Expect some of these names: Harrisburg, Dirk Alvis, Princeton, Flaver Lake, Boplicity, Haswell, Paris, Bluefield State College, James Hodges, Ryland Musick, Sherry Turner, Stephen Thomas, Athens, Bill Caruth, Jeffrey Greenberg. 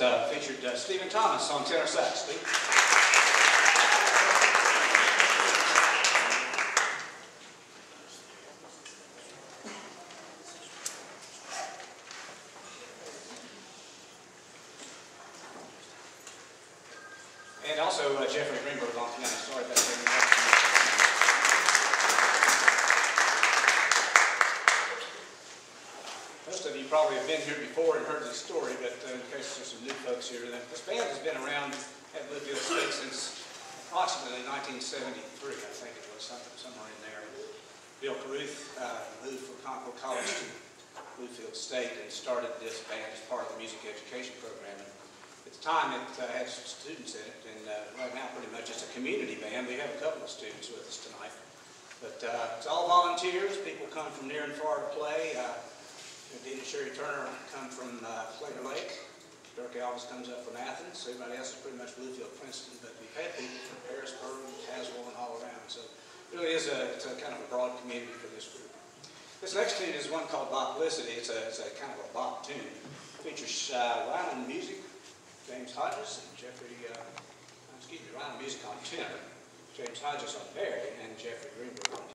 that featured Stephen Thomas on tenor sax. And also Jeffrey Greenberg on piano. Sorry about that. Most of you probably have been here before and heard this story, but in case there's some new folks here, this band has been around at Bluefield State since approximately 1973, I think it was, somewhere in there. Bill Caruth moved from Concord College to Bluefield State and started this band as part of the music education program. And at the time, it had some students in it, and right now, pretty much it's a community band. We have a couple of students with us tonight, but it's all volunteers. People come from near and far to play. Indeed, Sherry Turner come from Flaver Lake. Dirk Alvis comes up from Athens. Everybody else is pretty much Bluefield, Princeton, but we've had people from Harrisburg, Haswell, and all around. So it really is it's a kind of a broad community for this group. This next tune is one called Boplicity. It's a kind of a bop tune. It features Ryland Musick, James Hodges, and Ryland Musick on tenor, James Hodges on Barry, and Jeffrey Greenberg on